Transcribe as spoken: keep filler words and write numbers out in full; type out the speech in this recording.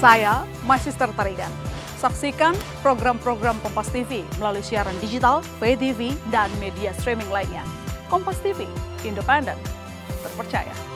Saya, My Sister Tarigan. Saksikan program-program Kompas T V melalui siaran digital, P T V, dan media streaming lainnya. Kompas T V, independen, terpercaya.